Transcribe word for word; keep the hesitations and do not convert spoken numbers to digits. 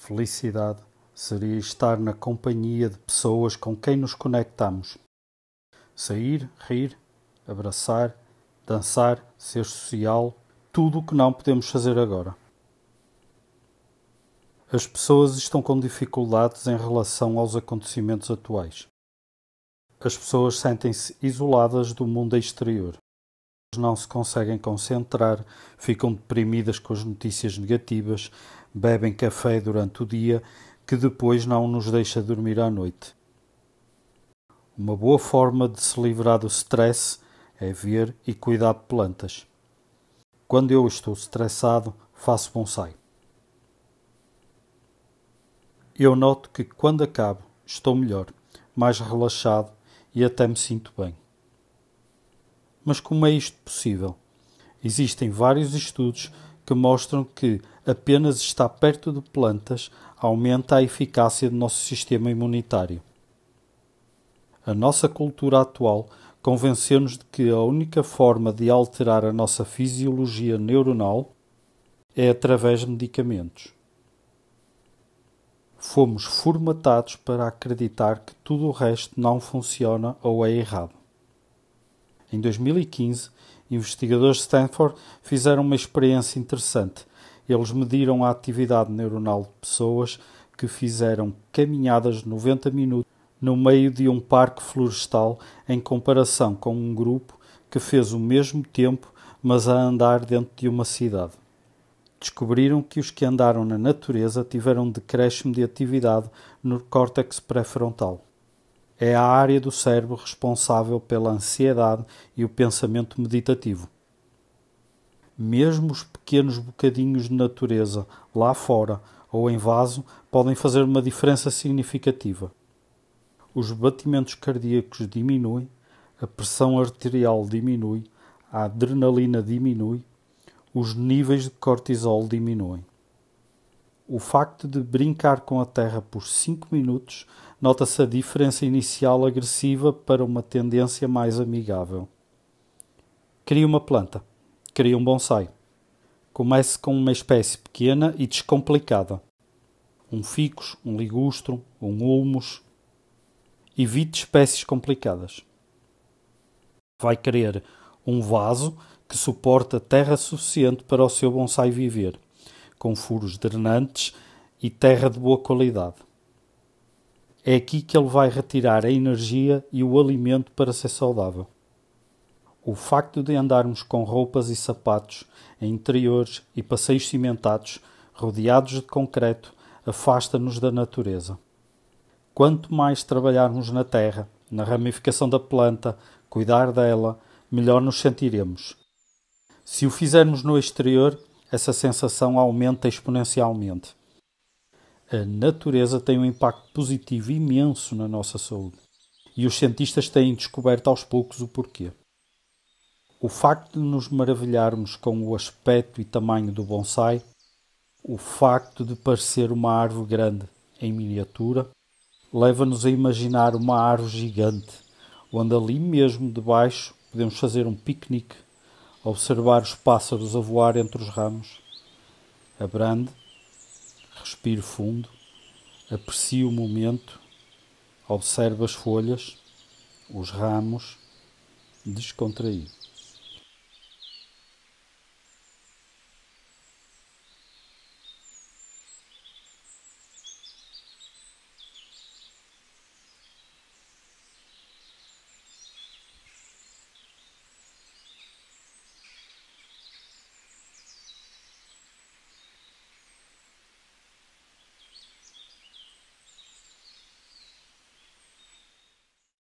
felicidade seria estar na companhia de pessoas com quem nos conectamos. Sair, rir, abraçar, dançar, ser social, tudo o que não podemos fazer agora. As pessoas estão com dificuldades em relação aos acontecimentos atuais. As pessoas sentem-se isoladas do mundo exterior. Não se conseguem concentrar, ficam deprimidas com as notícias negativas, bebem café durante o dia, que depois não nos deixa dormir à noite. Uma boa forma de se livrar do stress é ver e cuidar de plantas. Quando eu estou estressado, faço bonsai. Eu noto que quando acabo, estou melhor, mais relaxado e até me sinto bem. Mas como é isto possível? Existem vários estudos que mostram que apenas estar perto de plantas aumenta a eficácia do nosso sistema imunitário. A nossa cultura atual convenceu-nos de que a única forma de alterar a nossa fisiologia neuronal é através de medicamentos. Fomos formatados para acreditar que tudo o resto não funciona ou é errado. Em dois mil e quinze, investigadores de Stanford fizeram uma experiência interessante. Eles mediram a atividade neuronal de pessoas que fizeram caminhadas de noventa minutos no meio de um parque florestal em comparação com um grupo que fez o mesmo tempo, mas a andar dentro de uma cidade. Descobriram que os que andaram na natureza tiveram um decréscimo de atividade no córtex pré-frontal. É a área do cérebro responsável pela ansiedade e o pensamento meditativo. Mesmo os pequenos bocadinhos de natureza lá fora ou em vaso podem fazer uma diferença significativa. Os batimentos cardíacos diminuem, a pressão arterial diminui, a adrenalina diminui, os níveis de cortisol diminuem. O facto de brincar com a terra por cinco minutos nota-se a diferença inicial agressiva para uma tendência mais amigável. Crie uma planta. Crie um bonsai. Comece com uma espécie pequena e descomplicada. Um ficus, um ligustro, um ulmus. Evite espécies complicadas. Vai querer um vaso que suporta terra suficiente para o seu bonsai viver, com furos drenantes e terra de boa qualidade. É aqui que ele vai retirar a energia e o alimento para ser saudável. O facto de andarmos com roupas e sapatos, em interiores e passeios cimentados, rodeados de concreto, afasta-nos da natureza. Quanto mais trabalharmos na terra, na ramificação da planta, cuidar dela, melhor nos sentiremos. Se o fizermos no exterior, essa sensação aumenta exponencialmente. A natureza tem um impacto positivo imenso na nossa saúde e os cientistas têm descoberto aos poucos o porquê. O facto de nos maravilharmos com o aspecto e tamanho do bonsai, o facto de parecer uma árvore grande em miniatura, leva-nos a imaginar uma árvore gigante, onde ali mesmo debaixo podemos fazer um piquenique, observar os pássaros a voar entre os ramos. Abrande, respiro fundo, aprecio o momento, observo as folhas, os ramos, descontraído.